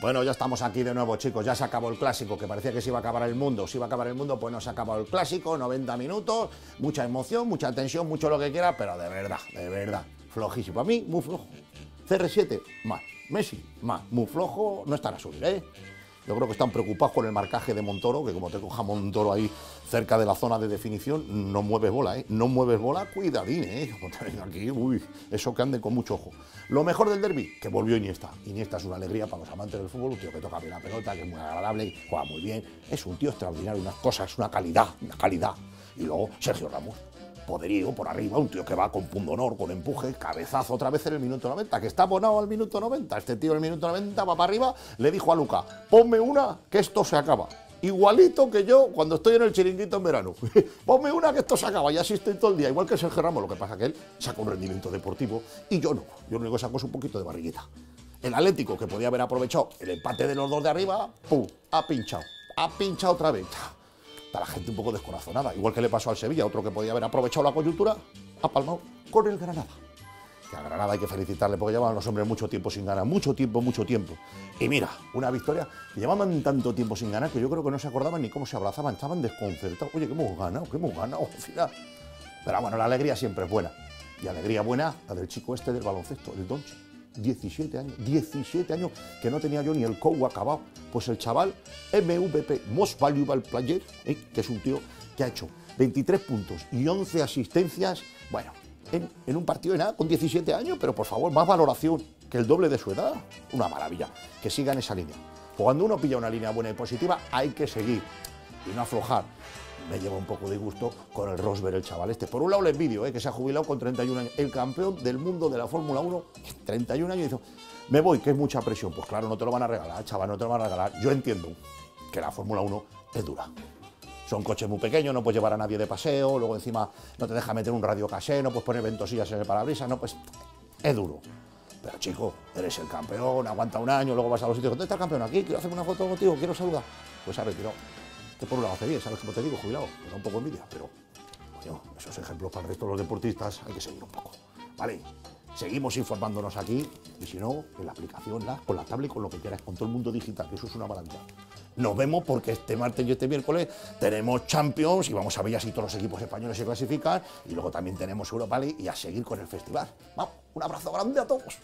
Bueno, ya estamos aquí de nuevo, chicos, ya se acabó el clásico, que parecía que se iba a acabar el mundo, pues no se ha acabado el clásico, 90 minutos, mucha emoción, mucha tensión, mucho lo que quiera, pero de verdad, flojísimo, para mí, muy flojo, CR7, mal, Messi, mal, muy flojo, no están a subir, ¿eh? Yo creo que están preocupados con el marcaje de Montoro, que como te coja Montoro ahí cerca de la zona de definición, no mueves bola, ¿eh? No mueves bola, cuidadín, ¿eh? Como te ven aquí, uy, eso que ande con mucho ojo. Lo mejor del derbi, que volvió Iniesta. Iniesta es una alegría para los amantes del fútbol, un tío que toca bien la pelota, que es muy agradable, juega muy bien, es un tío extraordinario, unas cosas, una calidad, Y luego Sergio Ramos, poderío por arriba, un tío que va con pundonor, con empuje, cabezazo otra vez en el minuto 90, que está abonado al minuto 90, este tío en el minuto 90 va para arriba, le dijo a Luca, ponme una que esto se acaba, igualito que yo cuando estoy en el chiringuito en verano, ponme una que esto se acaba, y así estoy todo el día, igual que Sergio Ramos, lo que pasa que él saca un rendimiento deportivo y yo no, yo lo único que saco es un poquito de barriguita. El Atlético, que podía haber aprovechado el empate de los dos de arriba, ¡pum!, ha pinchado otra vez. Está la gente un poco descorazonada, igual que le pasó al Sevilla, otro que podía haber aprovechado la coyuntura, ha palmado con el Granada. Que a Granada hay que felicitarle porque llevan los hombres mucho tiempo sin ganar, mucho tiempo. Y mira, una victoria que llevaban tanto tiempo sin ganar que yo creo que no se acordaban ni cómo se abrazaban, estaban desconcertados. Oye, que hemos ganado al final. Pero bueno, la alegría siempre es buena. Y alegría buena la del chico este del baloncesto, el Doncic. 17 años, que no tenía yo ni el COU acabado, pues el chaval MVP, Most Valuable Player, que es un tío que ha hecho 23 puntos y 11 asistencias, bueno, en un partido de nada, con 17 años, pero por favor, más valoración que el doble de su edad, una maravilla, que sigan esa línea. Cuando uno pilla una línea buena y positiva, hay que seguir y no aflojar. Me lleva un poco de gusto con el Rosberg, el chaval este. Por un lado le envidio, que se ha jubilado con 31 años. El campeón del mundo de la Fórmula 1, 31 años, dice, me voy, que es mucha presión. Pues claro, no te lo van a regalar, chaval, no te lo van a regalar. Yo entiendo que la Fórmula 1 es dura. Son coches muy pequeños, no puedes llevar a nadie de paseo, luego encima no te deja meter un radio casé, no puedes poner ventosillas en el parabrisas, no, pues es duro. Pero chico, eres el campeón, aguanta un año, luego vas a los sitios, ¿dónde está el campeón? Aquí, quiero hacerme una foto contigo, quiero saludar. Pues se ha retirado. Que por un lado hace bien, ¿sabes cómo te digo? Jubilado, me da un poco envidia, pero coño, esos ejemplos para el resto de los deportistas hay que seguir un poco, ¿vale? Seguimos informándonos aquí y si no, en la aplicación, con la tablet, con lo que quieras, con todo el mundo digital, que eso es una maravilla. Nos vemos porque este martes y este miércoles tenemos Champions y vamos a ver ya si todos los equipos españoles se clasifican y luego también tenemos Europa League y a seguir con el festival. Vamos, un abrazo grande a todos.